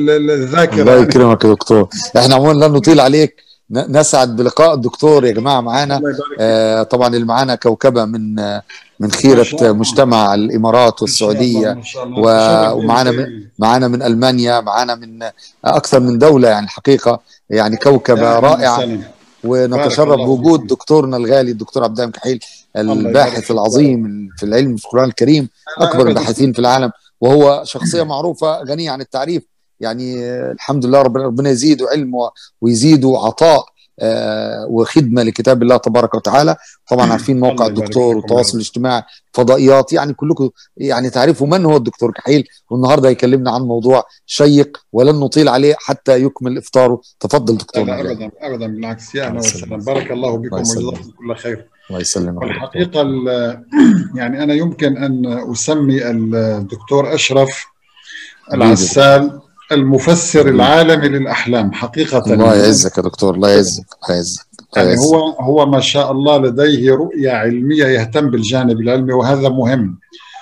الذاكره. الله يكرمك يا دكتور، احنا عموما لن نطيل عليك، نسعد بلقاء الدكتور يا جماعه معانا. طبعا اللي معانا كوكبه من خيره مجتمع الامارات والسعوديه، ومعانا من المانيا، معانا من اكثر من دوله، يعني الحقيقه يعني كوكبه رائعه. ونتشرف بوجود دكتورنا الغالي الدكتور عبد الدائم الكحيل، الباحث العظيم في العلم في القرآن الكريم، أكبر الباحثين في العالم، وهو شخصية معروفة غنية عن التعريف. يعني الحمد لله، ربنا يزيده علم ويزيده عطاء وخدمة لكتاب الله تبارك وتعالى. طبعا عارفين موقع الدكتور والتواصل الاجتماعي، فضائيات، يعني كلكم يعني تعرفوا من هو الدكتور كحيل. والنهارده هيكلمنا عن موضوع شيق ولن نطيل عليه حتى يكمل افطاره. تفضل دكتور. لا ابدا ابدا، بالعكس، يعني بارك الله بكم وجزاكم كل خير. الله يسلمك. الحقيقه يعني انا يمكن ان اسمي الدكتور اشرف العسال المفسر العالمي للاحلام حقيقه. الله يعزك يا دكتور، الله يعزك، الله يعزك. يعني هو ما شاء الله لديه رؤية علمية، يهتم بالجانب العلمي وهذا مهم.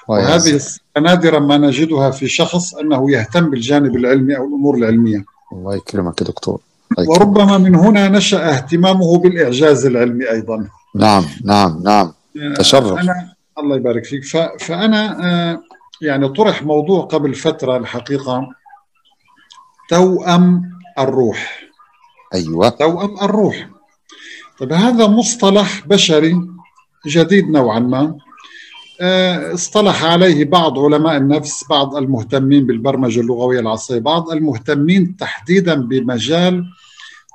وهذه نادرا ما نجدها في شخص أنه يهتم بالجانب العلمي أو الأمور العلمية. الله يكرمك يا دكتور. وربما من هنا نشأ اهتمامه بالإعجاز العلمي أيضا. نعم نعم نعم، تشرف. الله يبارك فيك. فأنا يعني طرح موضوع قبل فترة الحقيقة، توأم الروح. أيوة، توأم الروح. طب هذا مصطلح بشري جديد نوعا ما، اصطلح عليه بعض علماء النفس، بعض المهتمين بالبرمجة اللغوية العصرية، بعض المهتمين تحديدا بمجال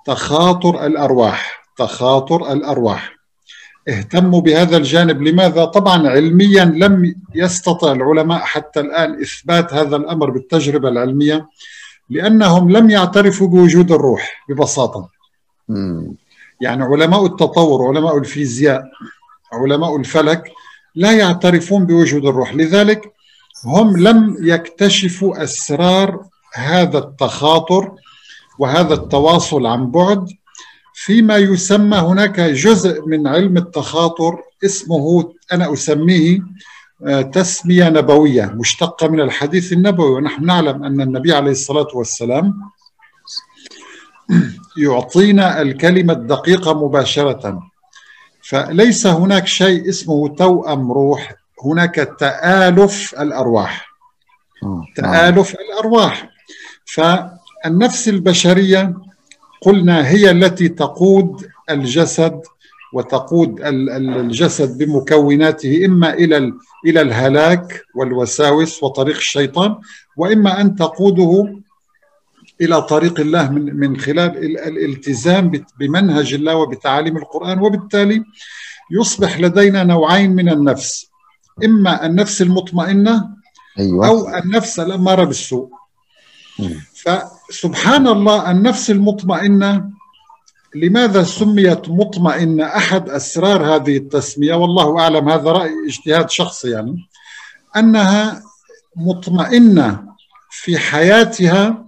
تخاطر الأرواح. تخاطر الأرواح اهتموا بهذا الجانب. لماذا؟ طبعا علميا لم يستطع العلماء حتى الآن إثبات هذا الأمر بالتجربة العلمية، لأنهم لم يعترفوا بوجود الروح ببساطة. يعني علماء التطور، علماء الفيزياء، علماء الفلك لا يعترفون بوجود الروح، لذلك هم لم يكتشفوا أسرار هذا التخاطر وهذا التواصل عن بعد. فيما يسمى هناك جزء من علم التخاطر اسمه، أنا أسميه تسمية نبوية مشتقة من الحديث النبوي. ونحن نعلم أن النبي عليه الصلاة والسلام يعطينا الكلمة الدقيقة مباشرة، فليس هناك شيء اسمه توأم روح، هناك تآلف الأرواح. تآلف الأرواح. فالنفس البشرية قلنا هي التي تقود الجسد، وتقود الجسد بمكوناته إما إلى الهلاك والوساوس وطريق الشيطان، وإما أن تقوده إلى طريق الله من خلال الالتزام بمنهج الله وبتعاليم القرآن. وبالتالي يصبح لدينا نوعين من النفس، إما النفس المطمئنة أو النفس الأمارة بالسوء. فسبحان الله، النفس المطمئنة لماذا سميت مطمئنة؟ أحد أسرار هذه التسمية، والله أعلم، هذا رأي اجتهاد شخصي، يعني أنها مطمئنة في حياتها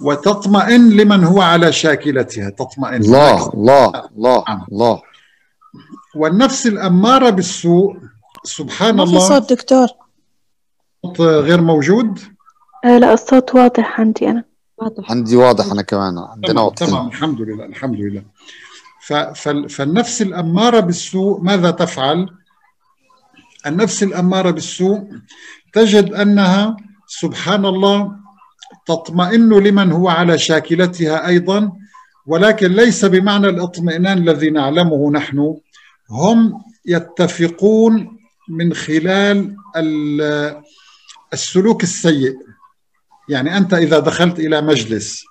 وتطمئن لمن هو على شاكلتها. تطمئن. الله الله الله الله. والنفس الأمارة بالسوء سبحان الله. في صوت دكتور غير موجود؟ لا، الصوت واضح عندي. أنا واضح عندي، واضح أنا كمان، عندنا واضح. تمام، الحمد لله الحمد لله. فالنفس الأمارة بالسوء ماذا تفعل؟ النفس الأمارة بالسوء تجد أنها سبحان الله تطمئن لمن هو على شاكلتها أيضا، ولكن ليس بمعنى الاطمئنان الذي نعلمه نحن. هم يتفقون من خلال السلوك السيء. يعني أنت إذا دخلت إلى مجلس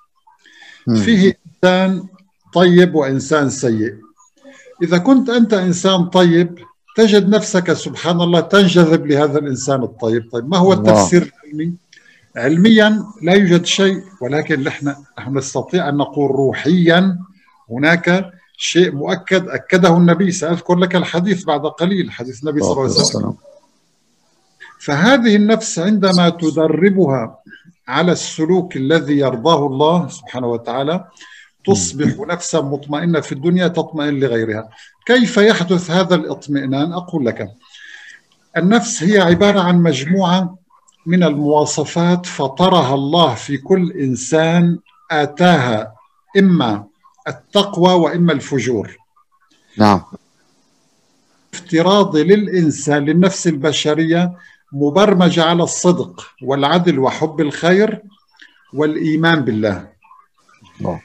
فيه إنسان طيب وإنسان سيء، إذا كنت أنت إنسان طيب تجد نفسك سبحان الله تنجذب لهذا الإنسان الطيب. طيب، ما هو التفسير العلمي؟ علميا لا يوجد شيء، ولكن نحن نستطيع أن نقول روحيا هناك شيء مؤكد أكده النبي. سأذكر لك الحديث بعد قليل، حديث النبي صلى الله عليه وسلم. فهذه النفس عندما تدربها على السلوك الذي يرضاه الله سبحانه وتعالى تصبح نفسا مطمئنة في الدنيا، تطمئن لغيرها. كيف يحدث هذا الاطمئنان؟ أقول لك، النفس هي عبارة عن مجموعة من المواصفات فطرها الله في كل إنسان آتاها إما التقوى وإما الفجور. نعم. افتراضي للإنسان للنفس البشرية مبرمجة على الصدق والعدل وحب الخير والإيمان بالله. نعم.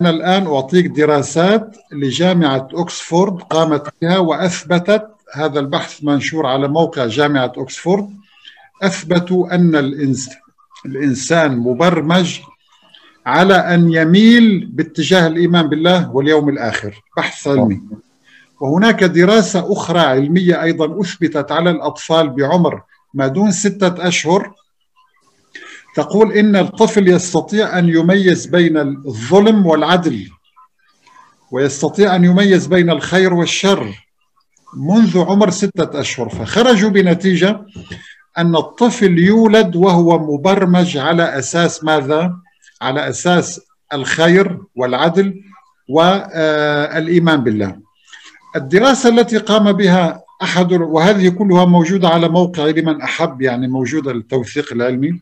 أنا الآن أعطيك دراسات لجامعة أكسفورد قامت بها وأثبتت، هذا البحث منشور على موقع جامعة أكسفورد، أثبتوا أن الإنسان مبرمج على أن يميل باتجاه الإيمان بالله واليوم الآخر، بحث علمي. وهناك دراسة أخرى علمية أيضا أثبتت على الأطفال بعمر ما دون 6 أشهر، تقول إن الطفل يستطيع أن يميز بين الظلم والعدل، ويستطيع أن يميز بين الخير والشر منذ عمر 6 أشهر. فخرجوا بنتيجة أن الطفل يولد وهو مبرمج على أساس ماذا؟ على أساس الخير والعدل والإيمان بالله. الدراسة التي قام بها أحد، وهذه كلها موجودة على موقعي لمن أحب، يعني موجودة للتوثيق العلمي،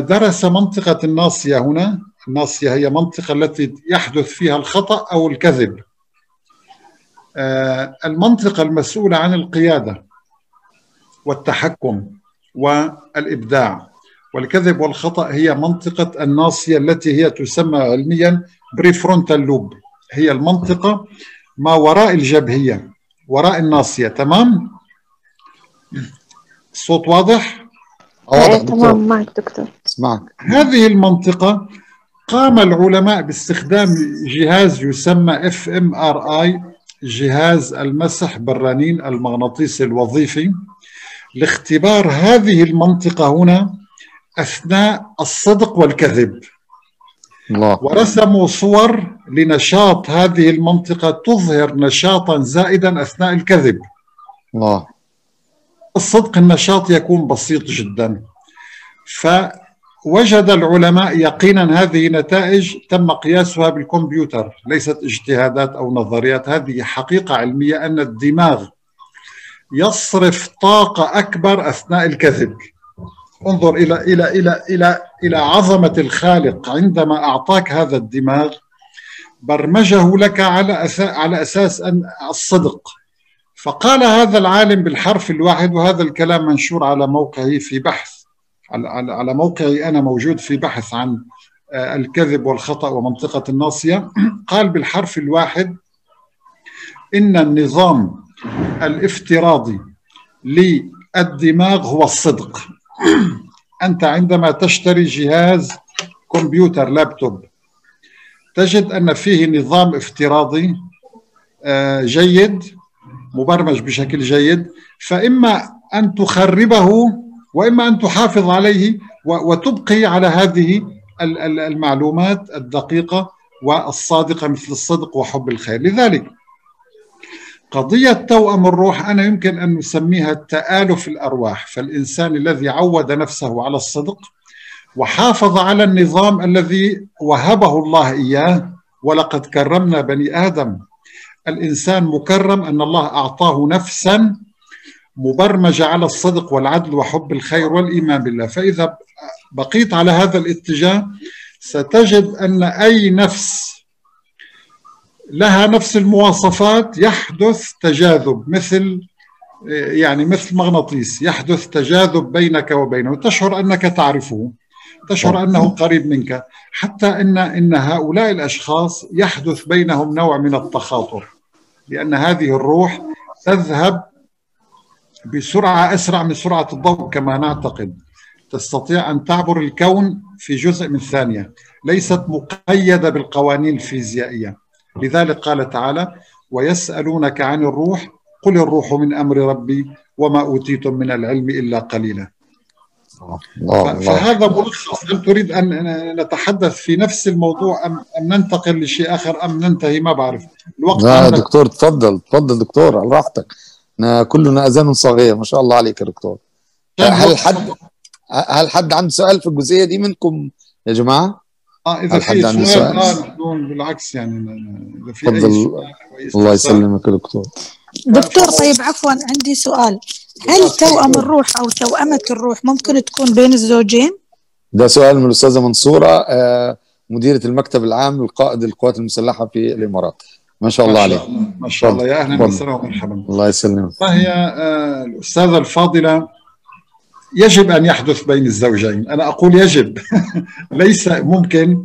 درس منطقة الناصية. هنا الناصية هي منطقة التي يحدث فيها الخطأ أو الكذب، المنطقة المسؤولة عن القيادة والتحكم والإبداع. والكذب والخطأ هي منطقة الناصية التي هي تسمى علميا prefrontal lobe، هي المنطقة ما وراء الجبهية، وراء الناصية. تمام؟ الصوت واضح؟ تمام معك دكتور. اسمعك. هذه المنطقة قام العلماء باستخدام جهاز يسمى fMRI، جهاز المسح بالرنين المغناطيسي الوظيفي، لاختبار هذه المنطقة هنا أثناء الصدق والكذب. الله. ورسموا صور لنشاط هذه المنطقة تظهر نشاطا زائدا أثناء الكذب. الله. الصدق النشاط يكون بسيط جدا. فوجد العلماء يقينا هذه نتائج تم قياسها بالكمبيوتر، ليست اجتهادات أو نظريات، هذه حقيقة علمية أن الدماغ يصرف طاقة أكبر أثناء الكذب. انظر إلى إلى إلى إلى إلى عظمة الخالق، عندما أعطاك هذا الدماغ برمجه لك على أساس أن الصدق. فقال هذا العالم بالحرف الواحد، وهذا الكلام منشور على موقعي في بحث، على موقعي أنا موجود في بحث عن الكذب والخطأ ومنطقة الناصية، قال بالحرف الواحد إن النظام الافتراضي للدماغ هو الصدق. أنت عندما تشتري جهاز كمبيوتر لابتوب تجد أن فيه نظام افتراضي جيد مبرمج بشكل جيد، فإما أن تخربه وإما أن تحافظ عليه وتبقي على هذه المعلومات الدقيقة والصادقة مثل الصدق وحب الخير. لذلك قضية توأم الروح أنا يمكن أن نسميها تآلف الأرواح. فالإنسان الذي عود نفسه على الصدق وحافظ على النظام الذي وهبه الله إياه، ولقد كرمنا بني آدم، الإنسان مكرم أن الله أعطاه نفسا مبرمجة على الصدق والعدل وحب الخير والإيمان بالله. فإذا بقيت على هذا الاتجاه ستجد أن أي نفس لها نفس المواصفات يحدث تجاذب، مثل مغناطيس، يحدث تجاذب بينك وبينه، تشعر أنك تعرفه، تشعر أنه قريب منك، حتى إن هؤلاء الأشخاص يحدث بينهم نوع من التخاطر، لأن هذه الروح تذهب بسرعة أسرع من سرعة الضوء كما نعتقد، تستطيع أن تعبر الكون في جزء من ثانية، ليست مقيدة بالقوانين الفيزيائية. لذلك قال تعالى: ويسألونك عن الروح قل الروح من أمر ربي وما أوتيتم من العلم إلا قليلا. فهذا ملخص. هل تريد أن نتحدث في نفس الموضوع أم ننتقل لشيء آخر أم ننتهي؟ ما بعرف الوقت. لا دكتور تفضل تفضل دكتور على راحتك، كلنا أذان صغير ما شاء الله عليك يا دكتور. هل حد عنده سؤال في الجزئية دي منكم يا جماعة؟ إذا في سؤال بالعكس يعني إذا في أي سؤال. الله يسلمك يا دكتور. دكتور طيب عفوا عندي سؤال، هل توأم الروح أو توأمة الروح ممكن تكون بين الزوجين؟ ده سؤال من الأستاذة منصورة مديرة المكتب العام لقائد القوات المسلحة في الإمارات. ما شاء الله عليك. ما شاء الله، يا أهلا وسهلا ومرحبا. الله يسلمك. فهي الأستاذة الفاضلة يجب أن يحدث بين الزوجين، أنا أقول يجب ليس ممكن.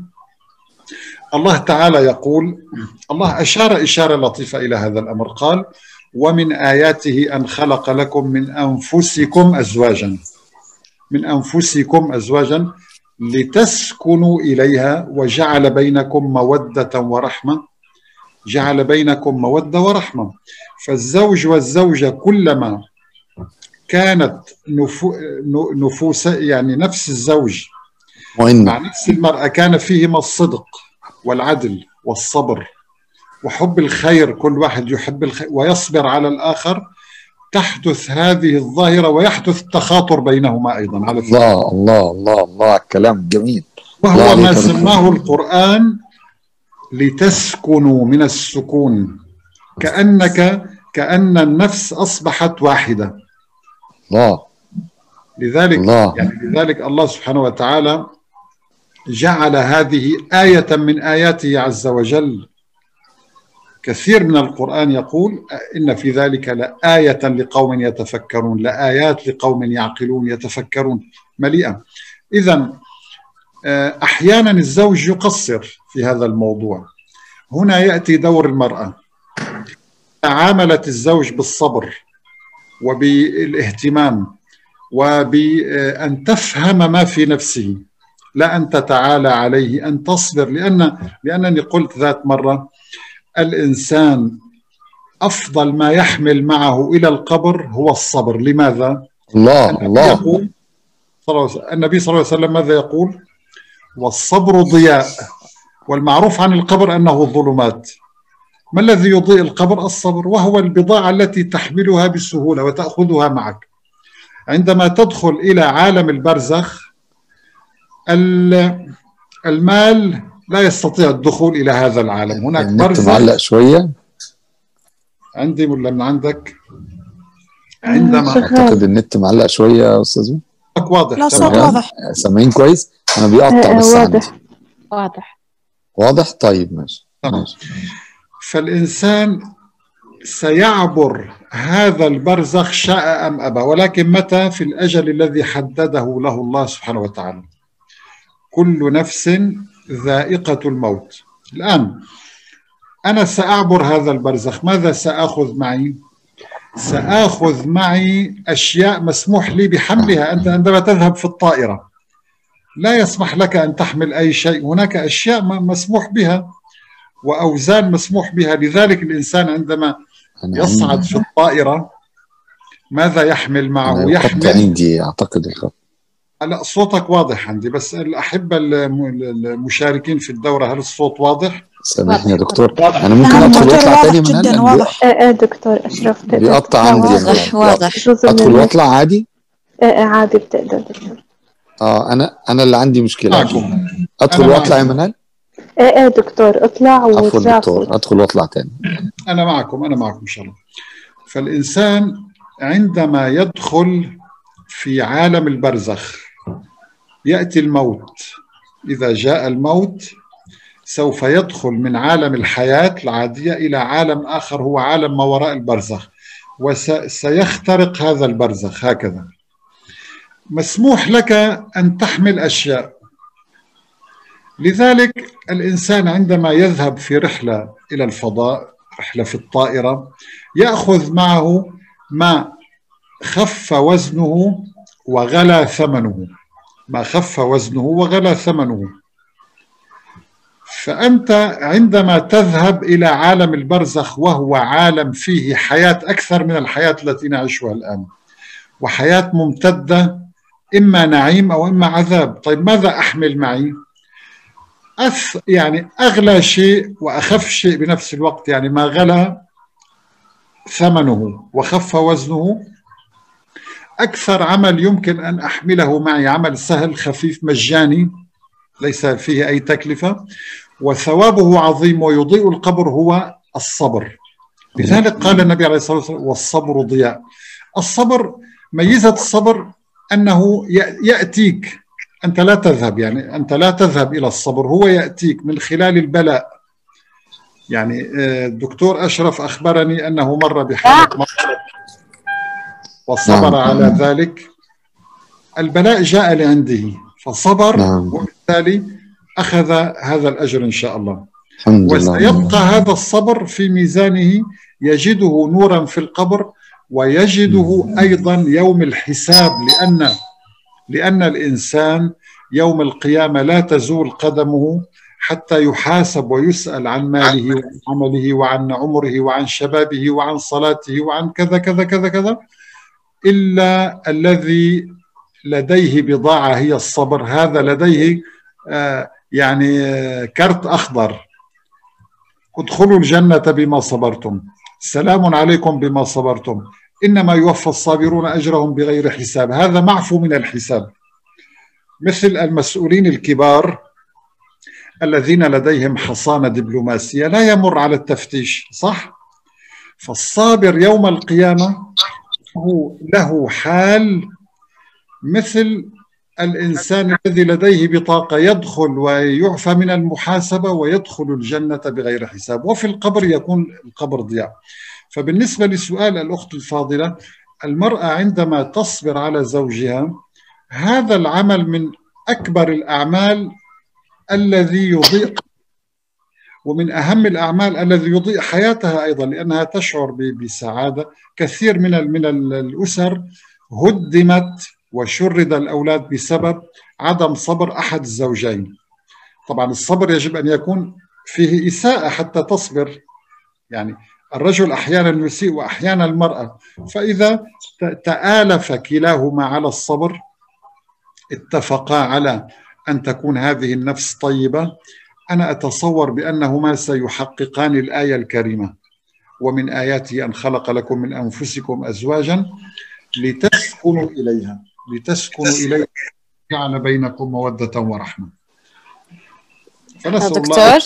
الله تعالى يقول، الله أشار إشارة لطيفة إلى هذا الأمر، قال ومن آياته أن خلق لكم من أنفسكم أزواجا لتسكنوا إليها وجعل بينكم مودة ورحمة، جعل بينكم مودة ورحمة. فالزوج والزوجة كلما كانت نفوس يعني نفس الزوج مع نفس المرأة كان فيهما الصدق والعدل والصبر وحب الخير، كل واحد يحب الخير ويصبر على الآخر، تحدث هذه الظاهرة ويحدث التخاطر بينهما أيضا. على الله الله الله الله، كلام جميل. وهو ما سماه القرآن لتسكنوا، من السكون، كأن النفس أصبحت واحدة. الله. لذلك الله. يعني لذلك الله سبحانه وتعالى جعل هذه آية من آياته عز وجل. كثير من القرآن يقول إن في ذلك لآية لقوم يتفكرون، لآيات لقوم يعقلون يتفكرون، مليئة. إذن أحيانا الزوج يقصر في هذا الموضوع، هنا يأتي دور المرأة. تعاملت الزوج بالصبر وبالاهتمام وبأن تفهم ما في نفسه، لا أن تتعالى عليه، أن تصبر. لأنني قلت ذات مرة الإنسان أفضل ما يحمل معه إلى القبر هو الصبر. لماذا؟ الله الله. النبي صلى الله عليه وسلم ماذا يقول؟ والصبر ضياء، والمعروف عن القبر أنه الظلمات. ما الذي يضيء القبر؟ الصبر، وهو البضاعة التي تحملها بسهولة وتأخذها معك. عندما تدخل إلى عالم البرزخ المال لا يستطيع الدخول إلى هذا العالم، هناك برزخ. معلق شوية عندي ولا من عندك؟ عندما أعتقد النت معلق شوية يا أستاذ. واضح؟ لا صوت واضح. سامعين كويس؟ أنا بيقطع بس. واضح عندي. واضح واضح. طيب ماشي. فالإنسان سيعبر هذا البرزخ شاء أم أبى، ولكن متى؟ في الأجل الذي حدده له الله سبحانه وتعالى. كل نفس ذائقة الموت. الآن أنا سأعبر هذا البرزخ، ماذا سأخذ معي؟ سأخذ معي أشياء مسموح لي بحملها. أنت عندما تذهب في الطائرة لا يسمح لك أن تحمل أي شيء، هناك أشياء مسموح بها وأوزان مسموح بها. لذلك الإنسان عندما يصعد في الطائرة ماذا يحمل معه؟ يحمل عندي أعتقد الخط. لا صوتك واضح عندي، بس الأحبة المشاركين في الدورة هل الصوت واضح؟ سامحني يا دكتور، أنا ممكن أدخل وأطلع تاني من هنا؟ واضح دكتور أشرف. بيقطع عندي. واضح واضح. أدخل وأطلع عادي؟ عادي بتقدر دكتور. أنا اللي عندي مشكلة. أدخل وأطلع من هنا؟ دكتور اطلع وارجع. عفوا دكتور، أدخل وأطلع تاني. أنا معكم إن شاء الله. فالإنسان عندما يدخل في عالم البرزخ يأتي الموت. إذا جاء الموت سوف يدخل من عالم الحياة العادية إلى عالم آخر، هو عالم ما وراء البرزخ، وسيخترق هذا البرزخ. هكذا مسموح لك أن تحمل أشياء. لذلك الإنسان عندما يذهب في رحلة إلى الفضاء، رحلة في الطائرة، يأخذ معه ما خف وزنه وغلى ثمنه، ما خف وزنه وغلى ثمنه. فأنت عندما تذهب إلى عالم البرزخ وهو عالم فيه حياة أكثر من الحياة التي نعيشها الآن، وحياة ممتدة، إما نعيم أو إما عذاب. طيب ماذا أحمل معي؟ يعني أغلى شيء وأخف شيء بنفس الوقت، يعني ما غلى ثمنه وخف وزنه. أكثر عمل يمكن أن أحمله معي عمل سهل خفيف مجاني ليس فيه أي تكلفة وثوابه عظيم ويضيء القبر، هو الصبر. لذلك قال النبي عليه الصلاة والسلام والصبر ضياء. الصبر، ميزة الصبر أنه يأتيك، أنت لا تذهب، يعني أنت لا تذهب إلى الصبر، هو يأتيك من خلال البلاء. يعني الدكتور أشرف أخبرني أنه مر بحالة مرض وصبر على ذلك، البلاء جاء لعنده فصبر، وبالتالي أخذ هذا الأجر إن شاء الله. وسيبقى هذا الصبر في ميزانه، يجده نورا في القبر، ويجده أيضا يوم الحساب، لأن الإنسان يوم القيامة لا تزول قدمه حتى يحاسب ويسأل عن ماله وعن عمله وعن عمره وعن شبابه وعن صلاته وعن كذا كذا كذا كذا، إلا الذي لديه بضاعة هي الصبر، هذا لديه يعني كرت أخضر، ادخلوا الجنة بما صبرتم، سلام عليكم بما صبرتم، إنما يوفى الصابرون أجرهم بغير حساب، هذا معفو من الحساب. مثل المسؤولين الكبار الذين لديهم حصانة دبلوماسية لا يمر على التفتيش، صح؟ فالصابر يوم القيامة له حال مثل الإنسان الذي لديه بطاقة، يدخل ويعفى من المحاسبة ويدخل الجنة بغير حساب، وفي القبر يكون القبر ضياء. فبالنسبة لسؤال الأخت الفاضلة، المرأة عندما تصبر على زوجها، هذا العمل من أكبر الأعمال الذي يضيء، ومن أهم الأعمال الذي يضيء حياتها أيضا، لأنها تشعر بسعادة. كثير من الأسر هدمت وشرد الأولاد بسبب عدم صبر أحد الزوجين. طبعا الصبر يجب أن يكون فيه إساءة حتى تصبر، يعني الرجل أحيانا يسيء وأحيانا المرأة، فإذا تآلف كلاهما على الصبر، اتفقا على أن تكون هذه النفس طيبة، أنا أتصور بأنهما سيحققان الآية الكريمة، ومن آياته أن خلق لكم من أنفسكم أزواجا لتسكنوا إليها جعل بينكم مودة ورحمة. فنسأل الله،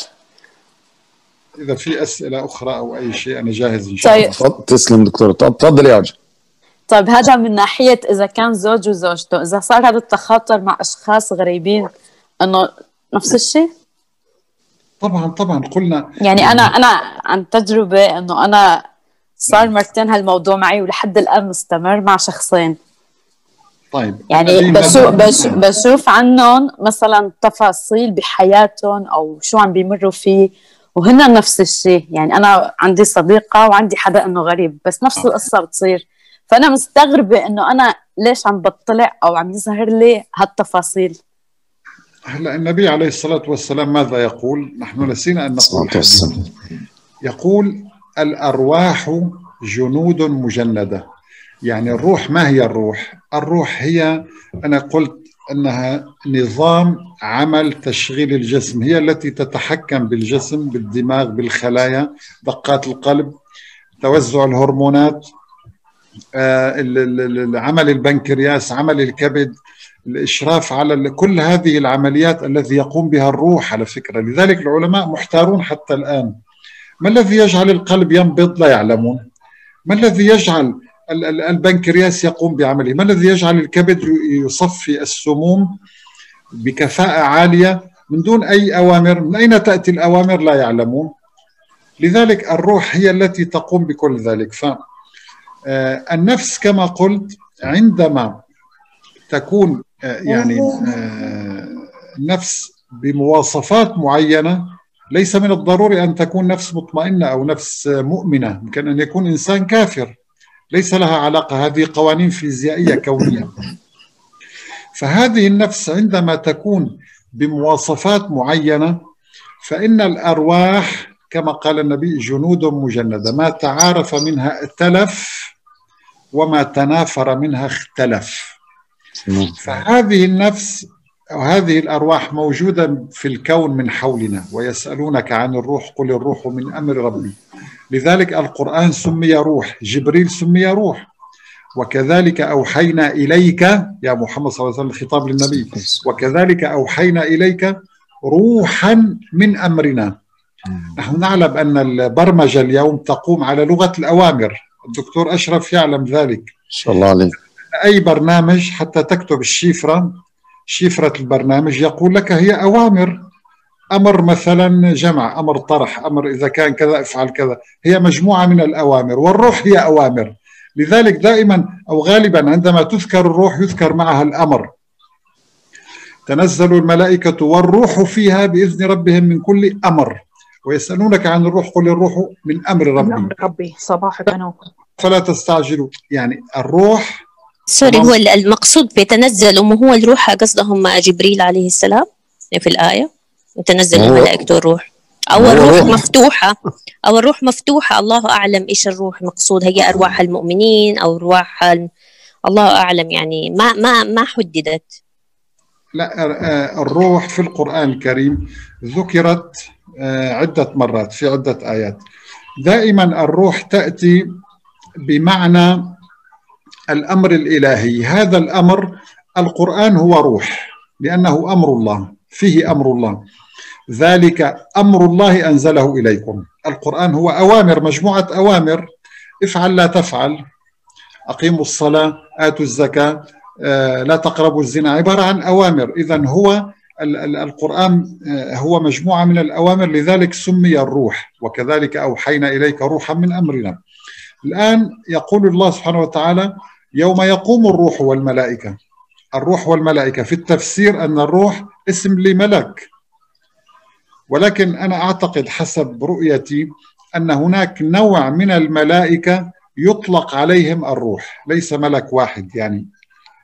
إذا في أسئلة أخرى أو أي شيء أنا جاهز إن شاء الله. تسلم دكتور، تفضل يا عجل. طيب هذا من ناحية إذا كان زوج وزوجته، إذا صار هذا التخاطر مع أشخاص غريبين إنه نفس الشيء؟ طبعا قلنا، يعني أنا عن تجربة إنه أنا صار مرتين هالموضوع معي، ولحد الآن مستمر مع شخصين. طيب يعني بشوف عنهم مثلا تفاصيل بحياتهم أو شو عم بيمروا فيه، وهن نفس الشيء. يعني أنا عندي صديقة وعندي حدا إنه غريب، بس نفس القصة بتصير، فأنا مستغربة إنه أنا ليش عم بطلع أو عم يظهر لي هالتفاصيل. هلا النبي عليه الصلاة والسلام ماذا يقول؟ نحن نسينا أن نقول، يقول الأرواح جنود مجندة. يعني الروح، ما هي الروح؟ الروح هي، أنا قلت أنها نظام عمل تشغيل الجسم، هي التي تتحكم بالجسم، بالدماغ، بالخلايا، دقات القلب، توزع الهرمونات، عمل البنكرياس، عمل الكبد، الإشراف على كل هذه العمليات التي يقوم بها الروح على فكرة. لذلك العلماء محتارون حتى الآن، ما الذي يجعل القلب ينبض؟ لا يعلمون. ما الذي يجعل البنكرياس يقوم بعمله؟ ما الذي يجعل الكبد يصفي السموم بكفاءة عالية من دون أي أوامر؟ من أين تأتي الأوامر؟ لا يعلمون. لذلك الروح هي التي تقوم بكل ذلك. فالنفس كما قلت، عندما تكون يعني نفس بمواصفات معينة، ليس من الضروري أن تكون نفس مطمئنة أو نفس مؤمنة، يمكن أن يكون إنسان كافر، ليس لها علاقة، هذه قوانين فيزيائية كونية. فهذه النفس عندما تكون بمواصفات معينة، فإن الأرواح كما قال النبي جنود مجندة، ما تعارف منها ائتلف وما تنافر منها اختلف. فهذه النفس وهذه الأرواح موجودة في الكون من حولنا، ويسألونك عن الروح قل الروح من أمر ربي. لذلك القرآن سمي روح، جبريل سمي روح، وكذلك أوحينا إليك يا محمد صلى الله عليه وسلم، خطاب للنبي، وكذلك أوحينا إليك روحا من أمرنا. نحن نعلم أن البرمجة اليوم تقوم على لغة الأوامر، الدكتور أشرف يعلم ذلك إن شاء الله عليك. أي برنامج حتى تكتب الشفرة، شفرة البرنامج يقول لك هي أوامر، أمر مثلا جمع، أمر طرح، أمر إذا كان كذا افعل كذا، هي مجموعة من الأوامر، والروح هي أوامر. لذلك دائما أو غالبا عندما تذكر الروح يذكر معها الأمر، تنزل الملائكة والروح فيها بإذن ربهم من كل أمر ويسألونك عن الروح قل الروح من أمر ربي صباحك أنا فلا تستعجلوا. يعني الروح سوري هو المقصود بيتنزل، مو هو الروح قصدهم جبريل عليه السلام في الآية يتنزل الملائكة والروح، أو الروح مفتوحة، أو الروح مفتوحة، الله أعلم إيش الروح مقصود، هي أرواح المؤمنين أو أرواح الله أعلم، يعني ما حددت. لا الروح في القرآن الكريم ذكرت عدة مرات في عدة آيات، دائما الروح تأتي بمعنى الأمر الإلهي، هذا الأمر القرآن هو روح لأنه أمر الله، فيه أمر الله، ذلك أمر الله أنزله إليكم. القرآن هو أوامر، مجموعة أوامر، افعل لا تفعل، أقيموا الصلاة، آتوا الزكاة، لا تقربوا الزنا، عبارة عن أوامر. إذن هو القرآن هو مجموعة من الأوامر، لذلك سمي الروح، وكذلك أوحينا إليك روحا من أمرنا. الآن يقول الله سبحانه وتعالى يوم يقوم الروح والملائكة، الروح والملائكة في التفسير أن الروح اسم لملك، ولكن أنا أعتقد حسب رؤيتي أن هناك نوع من الملائكة يطلق عليهم الروح، ليس ملك واحد،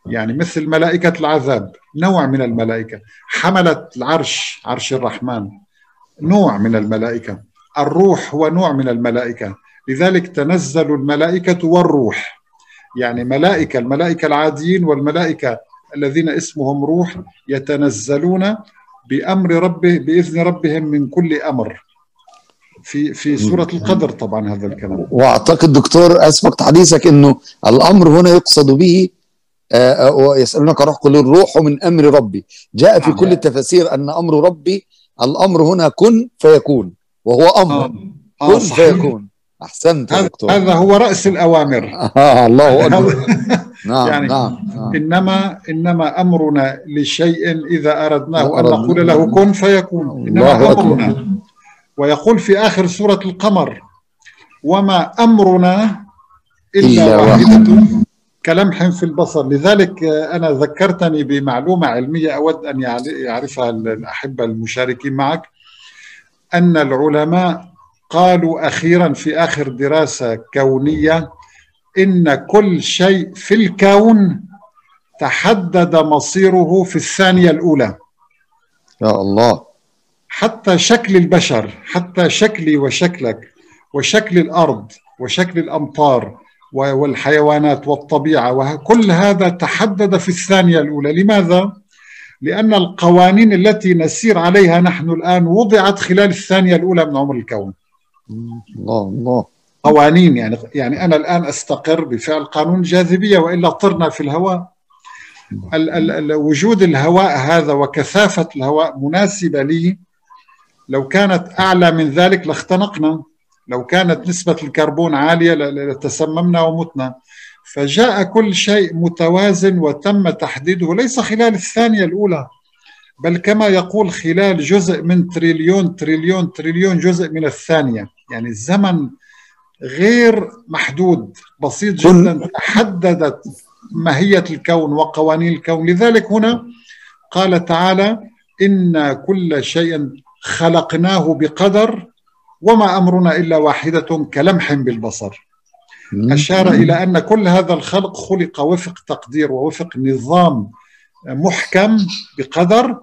يعني مثل ملائكة العذاب، نوع من الملائكة حملة العرش، عرش الرحمن، نوع من الملائكة، الروح هو نوع من الملائكة، لذلك تنزل الملائكة والروح، يعني ملائكة، الملائكة العاديين والملائكة الذين اسمهم روح يتنزلون بأمر ربه بإذن ربهم من كل أمر، في سورة القدر طبعا هذا الكلام. وأعتقد دكتور أسبق حديثك أنه الأمر هنا يقصد به ويسألونك روح قل الروح من أمر ربي، جاء في كل التفاسير أن أمر ربي، الأمر هنا كن فيكون، وهو أمر كن فيكون. أحسنت يا دكتور، هذا هو رأس الأوامر. الله أكبر. نعم يعني نعم. إنما أمرنا لشيء إذا أردناه أن نقول له كن فيكون، إنما أمرنا أكبر. ويقول في آخر سورة القمر وما أمرنا إلا واحدة كلمح في البصر. لذلك أنا ذكرتني بمعلومة علمية أود أن يعرفها الأحبة المشاركين معك، أن العلماء قالوا أخيرا في آخر دراسة كونية إن كل شيء في الكون تحدد مصيره في الثانية الأولى. يا الله، حتى شكل البشر، حتى شكلي وشكلك وشكل الأرض وشكل الأمطار والحيوانات والطبيعة وكل هذا تحدد في الثانية الأولى. لماذا؟ لأن القوانين التي نسير عليها نحن الآن وضعت خلال الثانية الأولى من عمر الكون. الله الله، قوانين يعني أنا الآن أستقر بفعل قانون الجاذبية وإلا طرنا في الهواء. وجود الهواء هذا وكثافة الهواء مناسبة لي، لو كانت أعلى من ذلك لاختنقنا، لو كانت نسبة الكربون عالية لتسممنا ومتنا. فجاء كل شيء متوازن وتم تحديده ليس خلال الثانية الأولى، بل كما يقول خلال جزء من تريليون تريليون تريليون جزء من الثانية، يعني الزمن غير محدود، بسيط جدا، تحددت ماهية الكون وقوانين الكون. لذلك هنا قال تعالى إن كل شيء خلقناه بقدر وما أمرنا إلا واحدة كلمح بالبصر. أشار إلى أن كل هذا الخلق خلق وفق تقدير ووفق نظام محكم بقدر،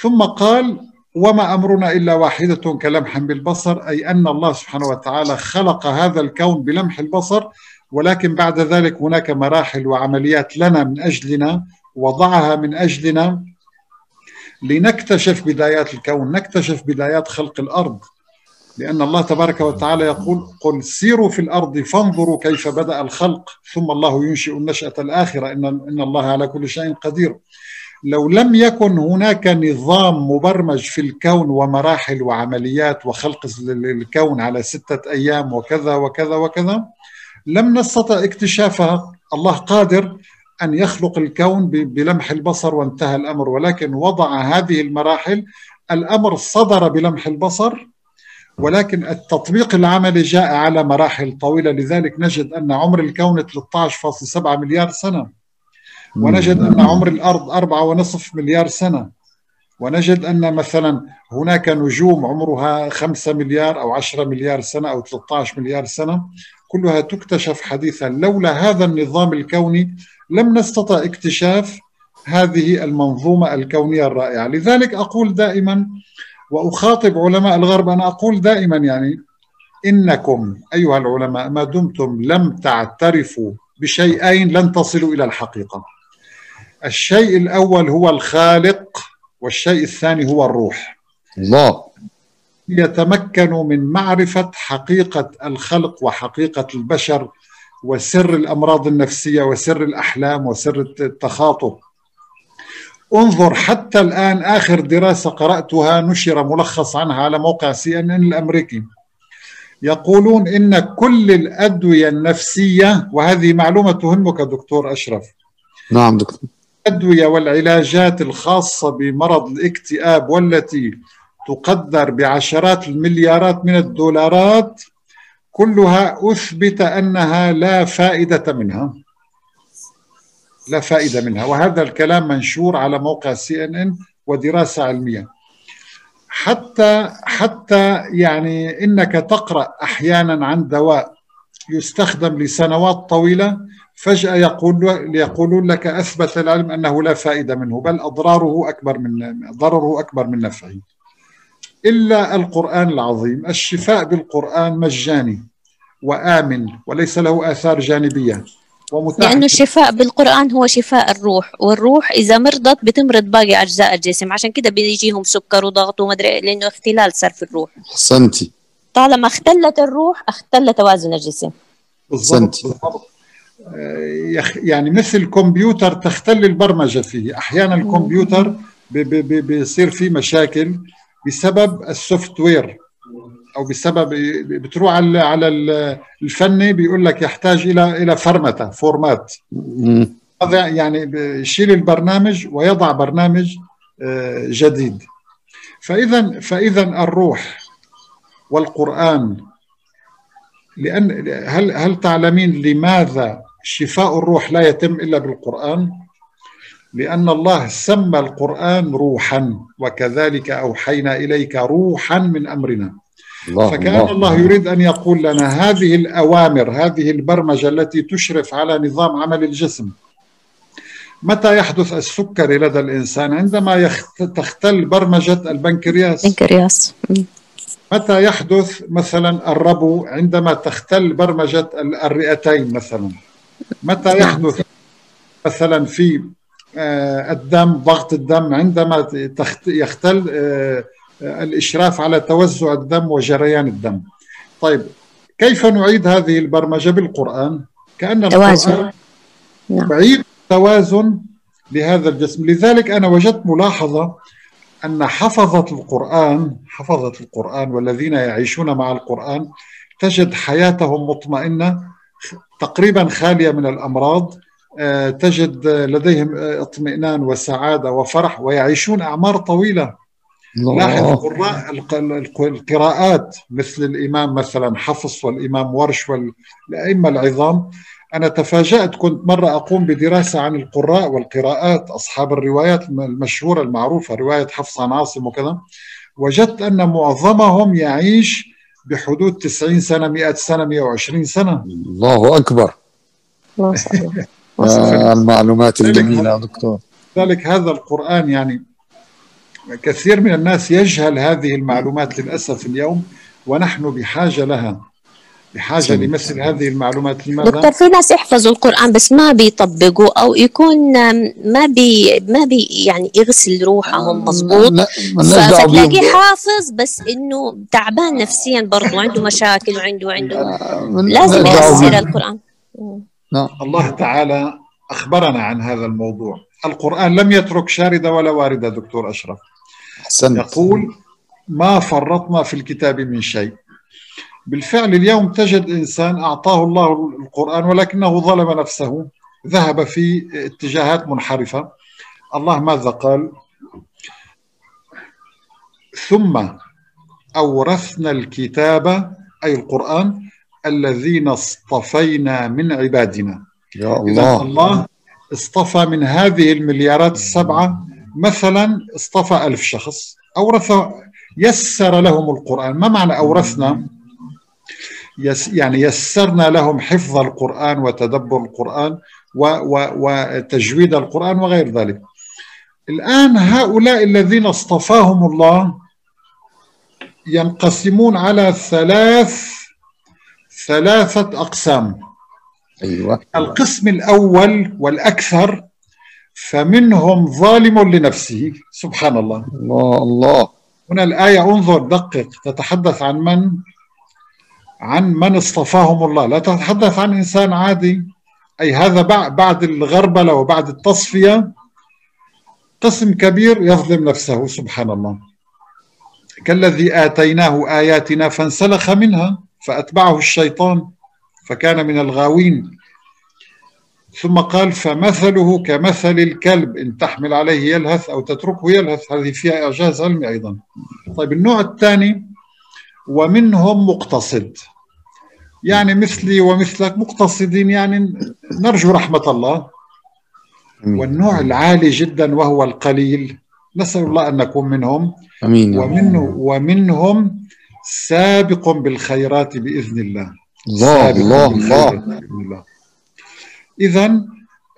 ثم قال وما أمرنا إلا واحدة كلمح بالبصر، أي أن الله سبحانه وتعالى خلق هذا الكون بلمح البصر، ولكن بعد ذلك هناك مراحل وعمليات لنا من أجلنا، وضعها من أجلنا لنكتشف بدايات الكون، نكتشف بدايات خلق الأرض، لأن الله تبارك وتعالى يقول قل سيروا في الأرض فانظروا كيف بدأ الخلق ثم الله ينشئ النشأة الآخرة إن الله على كل شيء قدير. لو لم يكن هناك نظام مبرمج في الكون ومراحل وعمليات وخلق الكون على 6 أيام وكذا وكذا وكذا لم نستطع اكتشافها. الله قادر أن يخلق الكون بلمح البصر وانتهى الأمر، ولكن وضع هذه المراحل. الأمر صدر بلمح البصر ولكن التطبيق العملي جاء على مراحل طويلة. لذلك نجد أن عمر الكون 13.7 مليار سنة، ونجد أن عمر الأرض 4.5 مليار سنة، ونجد أن مثلا هناك نجوم عمرها 5 مليار أو 10 مليار سنة أو 13 مليار سنة كلها تكتشف حديثا. لولا هذا النظام الكوني لم نستطع اكتشاف هذه المنظومة الكونية الرائعة. لذلك أقول دائما وأخاطب علماء الغرب، أنا أقول دائما يعني إنكم أيها العلماء ما دمتم لم تعترفوا بشيئين لن تصلوا إلى الحقيقة. الشيء الأول هو الخالق والشيء الثاني هو الروح. الله يتمكنوا من معرفة حقيقة الخلق وحقيقة البشر وسر الأمراض النفسية وسر الأحلام وسر التخاطب. انظر حتى الآن آخر دراسة قرأتها نشر ملخص عنها على موقع CNN الأمريكي، يقولون إن كل الأدوية النفسية، وهذه معلومة تهمك دكتور أشرف. نعم دكتور. الأدوية والعلاجات الخاصة بمرض الاكتئاب والتي تقدر بعشرات المليارات من الدولارات كلها أثبت أنها لا فائدة منها، لا فائدة منها. وهذا الكلام منشور على موقع CNN ودراسة علمية. حتى يعني إنك تقرأ أحيانا عن دواء يستخدم لسنوات طويلة فجأة يقولون لك أثبت العلم أنه لا فائدة منه، بل أضراره أكبر من ضرره أكبر من نفعه. إلا القرآن العظيم، الشفاء بالقرآن مجاني وآمن وليس له آثار جانبية، لأنه الشفاء بالقرآن هو شفاء الروح، والروح إذا مرضت بتمرض باقي أجزاء الجسم، عشان كده بيجيهم سكر وضغط ومدري، لأنه اختلال صار في الروح. أحسنتي. طالما اختلت الروح اختل توازن الجسم. أحسنتي. يعني مثل كمبيوتر تختل البرمجة فيه، أحيانا الكمبيوتر بيصير فيه مشاكل بسبب السوفت وير او بسبب بتروح على الفني بيقول لك يحتاج الى فرمته، فورمات. هذا يعني يشيل البرنامج ويضع برنامج جديد. فاذا الروح والقرآن، لان هل تعلمين لماذا شفاء الروح لا يتم الا بالقرآن؟ لأن الله سمى القرآن روحا، وكذلك أوحينا إليك روحا من أمرنا. فكأن الله يريد أن يقول لنا هذه الأوامر، هذه البرمجة التي تشرف على نظام عمل الجسم. متى يحدث السكري لدى الإنسان؟ عندما تختل برمجة البنكرياس. متى يحدث مثلا الربو؟ عندما تختل برمجة الرئتين مثلا. متى يحدث مثلا في الدم، ضغط الدم، عندما يختل الإشراف على توزع الدم وجريان الدم. طيب كيف نعيد هذه البرمجة بالقرآن؟ كأن القرآن يعيد توازن لهذا الجسم. لذلك أنا وجدت ملاحظة أن حفظة القرآن والذين يعيشون مع القرآن تجد حياتهم مطمئنة تقريبا خالية من الأمراض، تجد لديهم اطمئنان وسعادة وفرح ويعيشون أعمار طويلة. لاحظ القراءات مثل الإمام مثلا حفص والإمام ورش والأئمة العظام. أنا تفاجأت، كنت مرة أقوم بدراسة عن القراء والقراءات أصحاب الروايات المشهورة المعروفة، رواية حفص عن عاصم وكذا، وجدت أن معظمهم يعيش بحدود 90 سنة 100 سنة 120 سنة. الله أكبر. ما شاء الله. المعلومات الجميلة دكتور. ذلك هذا القرآن، يعني كثير من الناس يجهل هذه المعلومات للأسف اليوم، ونحن بحاجة لها، بحاجة لمثل هذه المعلومات. لماذا؟ دكتور في ناس يحفظوا القرآن بس ما بيطبقوا، أو يكون ما بي يعني يغسل روحهم مضبوط، فتلاقي حافظ بس إنه تعبان نفسيا برضه، عنده مشاكل وعنده لازم يغسل القرآن. الله تعالى أخبرنا عن هذا الموضوع. القرآن لم يترك شاردة ولا واردة دكتور أشرف. حسنت. يقول ما فرطنا في الكتاب من شيء. بالفعل اليوم تجد إنسان أعطاه الله القرآن ولكنه ظلم نفسه، ذهب في اتجاهات منحرفة. الله ماذا قال؟ ثم أورثنا الكتاب أي القرآن الذين اصطفينا من عبادنا. يا الله. إذا الله اصطفى من هذه المليارات السبعة مثلا اصطفى 1000 شخص، أورث يسر لهم القرآن. ما معنى أورثنا؟ يعني يسرنا لهم حفظ القرآن وتدبر القرآن وتجويد القرآن وغير ذلك. الآن هؤلاء الذين اصطفاهم الله ينقسمون على ثلاثة أقسام. أيوة. القسم الأول والأكثر فمنهم ظالم لنفسه. سبحان الله. الله الله. هنا الآية انظر دقق، تتحدث عن من؟ عن من اصطفاهم الله، لا تتحدث عن إنسان عادي. أي هذا بعد الغربلة وبعد التصفية قسم كبير يظلم نفسه. سبحان الله. كالذي آتيناه آياتنا فانسلخ منها فأتبعه الشيطان فكان من الغاوين. ثم قال فمثله كمثل الكلب إن تحمل عليه يلهث أو تتركه يلهث. هذه فيها إعجاز علمي أيضا. طيب النوع الثاني ومنهم مقتصد، يعني مثلي ومثلك مقتصدين، يعني نرجو رحمة الله. والنوع العالي جدا وهو القليل، نسأل الله أن نكون منهم. أمين. ومنهم سابق بالخيرات بإذن الله. الله الله الله. إذن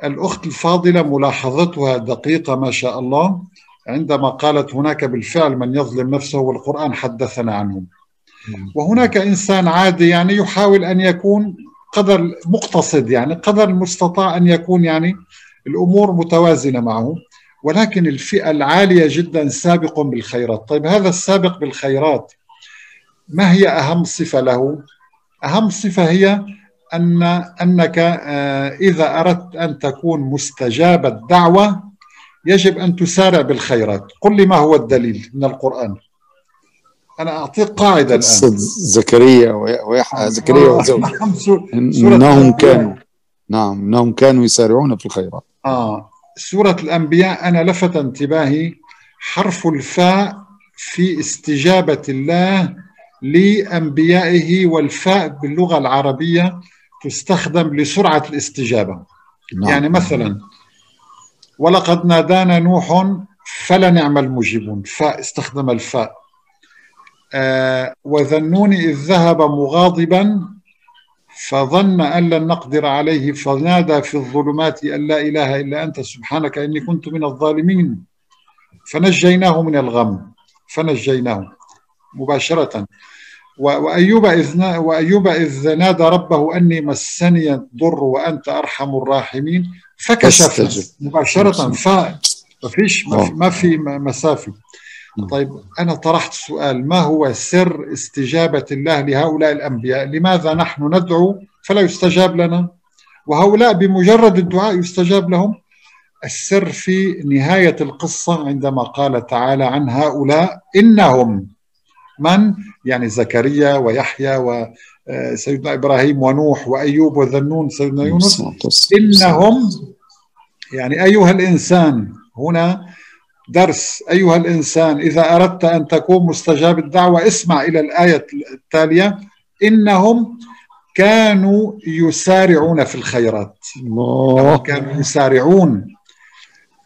الأخت الفاضلة ملاحظتها دقيقة ما شاء الله عندما قالت هناك بالفعل من يظلم نفسه والقرآن حدثنا عنهم، وهناك إنسان عادي يعني يحاول أن يكون قدر مقتصد، يعني قدر المستطاع أن يكون يعني الأمور متوازنة معه. ولكن الفئة العالية جدا سابق بالخيرات. طيب هذا السابق بالخيرات ما هي أهم صفة له؟ أهم صفة هي أنك إذا أردت أن تكون مستجاب الدعوة يجب أن تسارع بالخيرات. قل لي ما هو الدليل من القرآن؟ أنا أعطيك قاعدة الآن. زكريا ويحيى، زكريا وزوجته إنهم كانوا، نعم إنهم كانوا يسارعون في الخيرات. سورة الأنبياء أنا لفت انتباهي حرف الفاء في استجابة الله لأنبيائه، والفاء باللغة العربية تستخدم لسرعة الاستجابة. نعم. يعني مثلا ولقد نادانا نوح فلنعم المجيبون، فاء استخدم الفاء. وذنون إذ ذهب مغاضبا فظن أن لن نقدر عليه فنادى في الظلمات أن لا إله إلا أنت سبحانك إني كنت من الظالمين فنجيناه من الغم. فنجيناه مباشرة. وأيوب إذ نادى ربه أني مسني الضر وأنت أرحم الراحمين فكشفنا مباشرة. ما في مسافة. طيب أنا طرحت سؤال، ما هو سر استجابة الله لهؤلاء الأنبياء؟ لماذا نحن ندعو فلا يستجاب لنا وهؤلاء بمجرد الدعاء يستجاب لهم؟ السر في نهاية القصة عندما قال تعالى عن هؤلاء إنهم من؟ يعني زكريا ويحيى وسيدنا إبراهيم ونوح وأيوب وذنون سيدنا يونس. إنهم يعني أيها الإنسان، هنا درس أيها الإنسان إذا أردت أن تكون مستجاب الدعوة اسمع إلى الآية التالية. إنهم كانوا يسارعون في الخيرات. الله. كانوا يسارعون.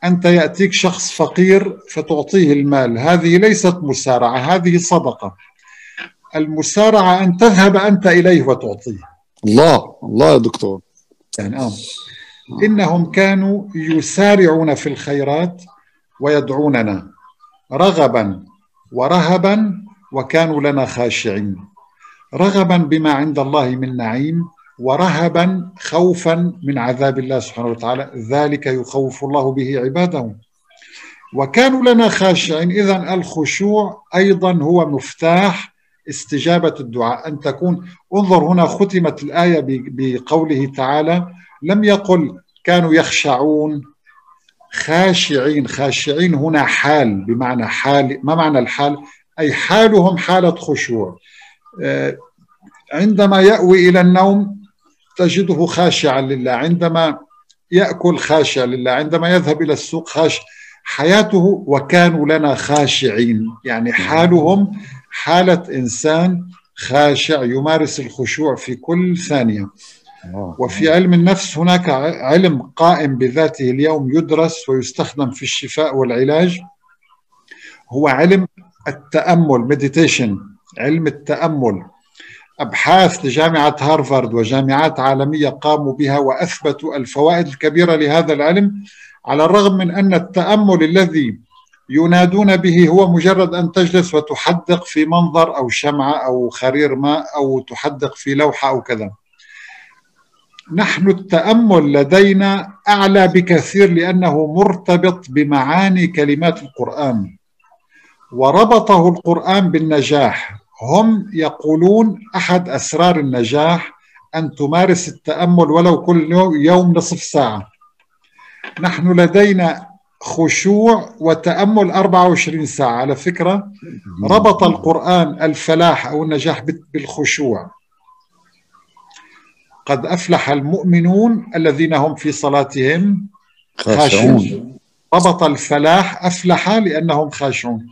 أنت يأتيك شخص فقير فتعطيه المال، هذه ليست مسارعة، هذه صدقة. المسارعة أن تذهب أنت إليه وتعطيه. الله الله يا دكتور. يعني إنهم كانوا يسارعون في الخيرات ويدعوننا رغبا ورهبا وكانوا لنا خاشعين. رغبا بما عند الله من نعيم، ورهبا خوفا من عذاب الله سبحانه وتعالى، ذلك يخوف الله به عباده. وكانوا لنا خاشعين. إذن الخشوع أيضا هو مفتاح استجابة الدعاء، أن تكون. انظر هنا ختمت الآية بقوله تعالى لم يقل كانوا يخشعون خاشعين. خاشعين هنا حال، بمعنى حال. ما معنى الحال؟ أي حالهم حالة خشوع. عندما يأوي إلى النوم تجده خاشعا لله، عندما يأكل خاشع لله، عندما يذهب إلى السوق خاشع. حياته وكانوا لنا خاشعين، يعني حالهم حالة إنسان خاشع يمارس الخشوع في كل ثانية. وفي علم النفس هناك علم قائم بذاته اليوم يدرس ويستخدم في الشفاء والعلاج، هو علم التأمل، مديتيشن، علم التأمل. أبحاث لجامعة هارفارد وجامعات عالمية قاموا بها وأثبتوا الفوائد الكبيرة لهذا العلم، على الرغم من أن التأمل الذي ينادون به هو مجرد أن تجلس وتحدق في منظر أو شمعة أو خرير ماء أو تحدق في لوحة أو كذا. نحن التأمل لدينا أعلى بكثير، لأنه مرتبط بمعاني كلمات القرآن، وربطه القرآن بالنجاح. هم يقولون أحد أسرار النجاح أن تمارس التأمل ولو كل يوم نصف ساعة. نحن لدينا خشوع وتأمل 24 ساعة. على فكرة ربط القرآن الفلاح أو النجاح بالخشوع. قد أفلح المؤمنون الذين هم في صلاتهم خاشعون. ربط الفلاح، أفلح لأنهم خاشعون.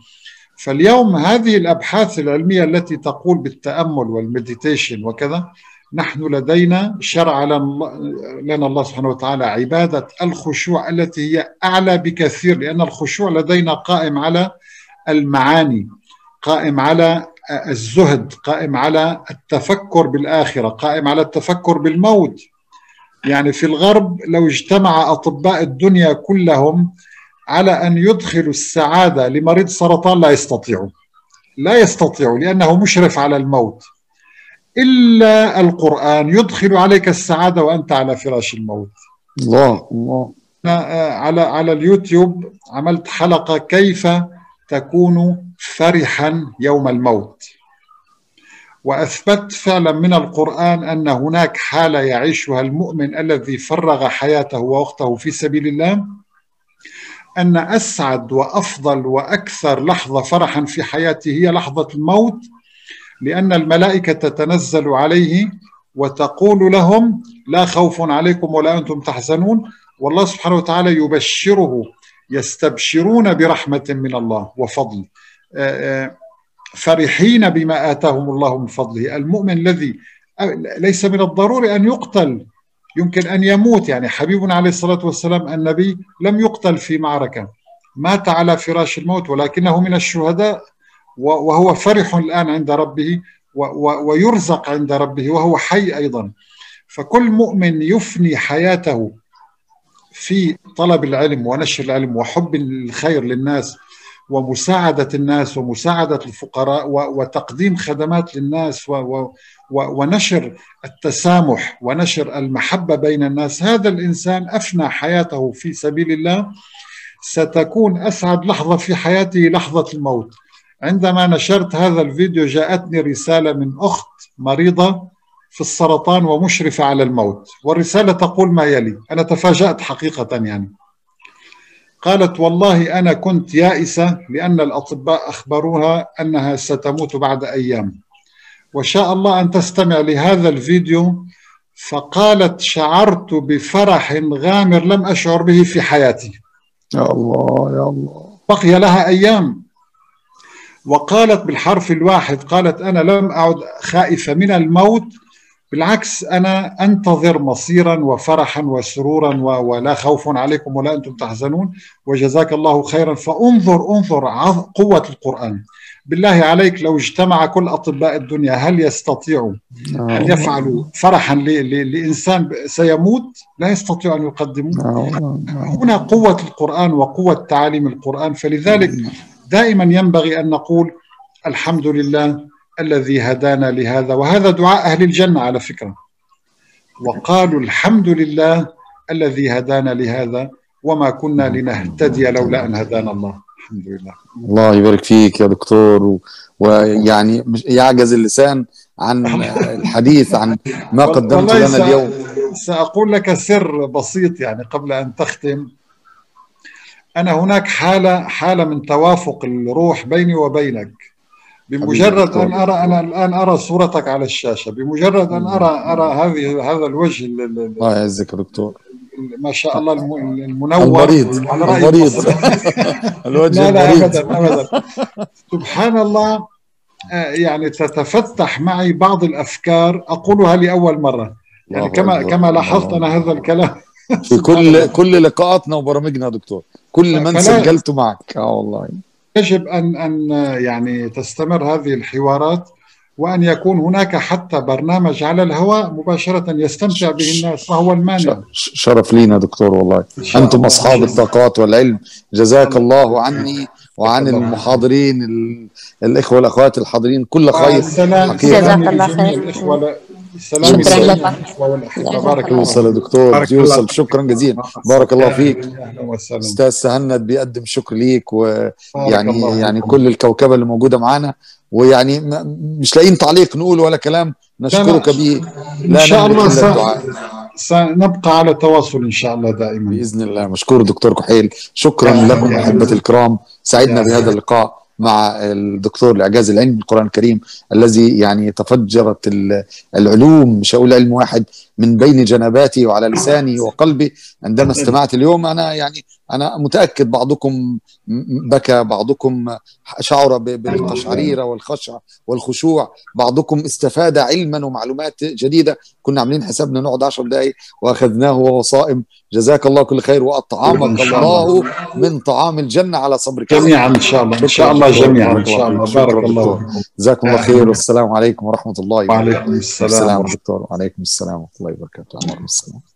فاليوم هذه الأبحاث العلمية التي تقول بالتأمل والمديتيشن وكذا، نحن لدينا شرع لنا الله سبحانه وتعالى عبادة الخشوع التي هي أعلى بكثير، لأن الخشوع لدينا قائم على المعاني، قائم على الزهد، قائم على التفكر بالآخرة، قائم على التفكر بالموت. يعني في الغرب لو اجتمع أطباء الدنيا كلهم على أن يدخلوا السعادة لمريض سرطان لا يستطيعوا لأنه مشرف على الموت، إلا القرآن يدخل عليك السعادة وأنت على فراش الموت. الله الله. على اليوتيوب عملت حلقة كيف تكون فرحا يوم الموت، وأثبت فعلا من القرآن أن هناك حالة يعيشها المؤمن الذي فرغ حياته ووقته في سبيل الله، أن أسعد وأفضل وأكثر لحظة فرحا في حياته هي لحظة الموت، لأن الملائكة تتنزل عليه وتقول لهم لا خوف عليكم ولا أنتم تحزنون، والله سبحانه وتعالى يبشره، يستبشرون برحمة من الله وفضل، فرحين بما آتاهم الله من فضله. المؤمن الذي ليس من الضروري أن يقتل، يمكن أن يموت. يعني حبيبنا عليه الصلاة والسلام النبي لم يقتل في معركة، مات على فراش الموت، ولكنه من الشهداء، وهو فرح الآن عند ربه ويرزق عند ربه وهو حي أيضا. فكل مؤمن يفني حياته في طلب العلم ونشر العلم وحب الخير للناس ومساعدة الناس ومساعدة الفقراء وتقديم خدمات للناس ونشر التسامح ونشر المحبة بين الناس، هذا الإنسان أفنى حياته في سبيل الله. ستكون أسعد لحظة في حياته لحظة الموت. عندما نشرت هذا الفيديو جاءتني رسالة من أخت مريضة في السرطان ومشرفة على الموت، والرسالة تقول ما يلي. أنا تفاجأت حقيقة. يعني قالت والله أنا كنت يائسة لأن الأطباء أخبروها أنها ستموت بعد أيام، وشاء الله أن تستمع لهذا الفيديو. فقالت شعرت بفرح غامر لم أشعر به في حياتي. يا الله يا الله. بقي لها أيام، وقالت بالحرف الواحد، قالت أنا لم أعد خائفة من الموت، بالعكس أنا أنتظر مصيرا وفرحا وسرورا ولا خوف عليكم ولا أنتم تحزنون وجزاك الله خيرا. فانظر قوة القرآن. بالله عليك لو اجتمع كل أطباء الدنيا هل يستطيعوا أن يفعلوا فرحا لإنسان سيموت؟ لا يستطيع أن يقدموا. هنا قوة القرآن وقوة تعاليم القرآن. فلذلك دائما ينبغي أن نقول الحمد لله الذي هدانا لهذا، وهذا دعاء أهل الجنة على فكرة، وقالوا الحمد لله الذي هدانا لهذا وما كنا لنهتدي لولا أن هدانا الله. الحمد لله. الله يبارك فيك يا دكتور، ويعني يعجز اللسان عن الحديث عن ما قدمت لنا اليوم. سأقول لك سر بسيط يعني قبل أن تختم. أنا هناك حالة من توافق الروح بيني وبينك. بمجرد أن أرى، أنا الآن أرى صورتك على الشاشة، بمجرد أن أرى هذا الوجه، الله يعزك دكتور، ما شاء الله المنور، المريض الوجه لا المريض. أبدا سبحان الله، يعني تتفتح معي بعض الأفكار أقولها لأول مرة، يعني كما لاحظت أنا هذا الكلام في كل لقاءاتنا وبرامجنا دكتور، كل من سجلته معك. والله يجب أن يعني تستمر هذه الحوارات، وأن يكون هناك حتى برنامج على الهواء مباشرة يستمتع به الناس، وهو المانع. شرف لينا دكتور والله، أنتم أصحاب الطاقات والعلم. جزاك الله عني وعن المحاضرين الإخوة والأخوات الحاضرين كل خير. جزاك الله خير. السلام عليكم. بارك الله دكتور، يوصل شكرا جزيلا، بارك الله فيك. استاذ سهند بيقدم شكر ليك، ويعني كل الكوكبه اللي موجوده معانا، ويعني مش لاقيين تعليق نقول ولا كلام، نشكرك بيه. ان شاء الله سنبقى على تواصل ان شاء الله دائما باذن الله. مشكور دكتور كحيل، شكرا لكم احبه الكرام، سعدنا بهذا اللقاء مع الدكتور الإعجاز العلمي بالقرآن الكريم، الذي يعني تفجرت العلوم، مش هقول علم واحد، من بين جنباتي وعلى لساني وقلبي عندما استمعت اليوم. أنا يعني أنا متأكد بعضكم بكى، بعضكم شعر بالقشعريرة والخشع والخشوع، بعضكم استفاد علما ومعلومات جديدة كنا عاملين حسابنا نقعد 10 دقائق وأخذناه وهو صائم. جزاك الله كل خير، وأطعامك الله من طعام الجنة على صبرك جميعا إن شاء الله. إن شاء الله جميعا إن شاء الله. بارك الله، جزاكم الله خير، والسلام عليكم ورحمة الله وبركاته. وعليكم السلام ورحمة الله وبركاته.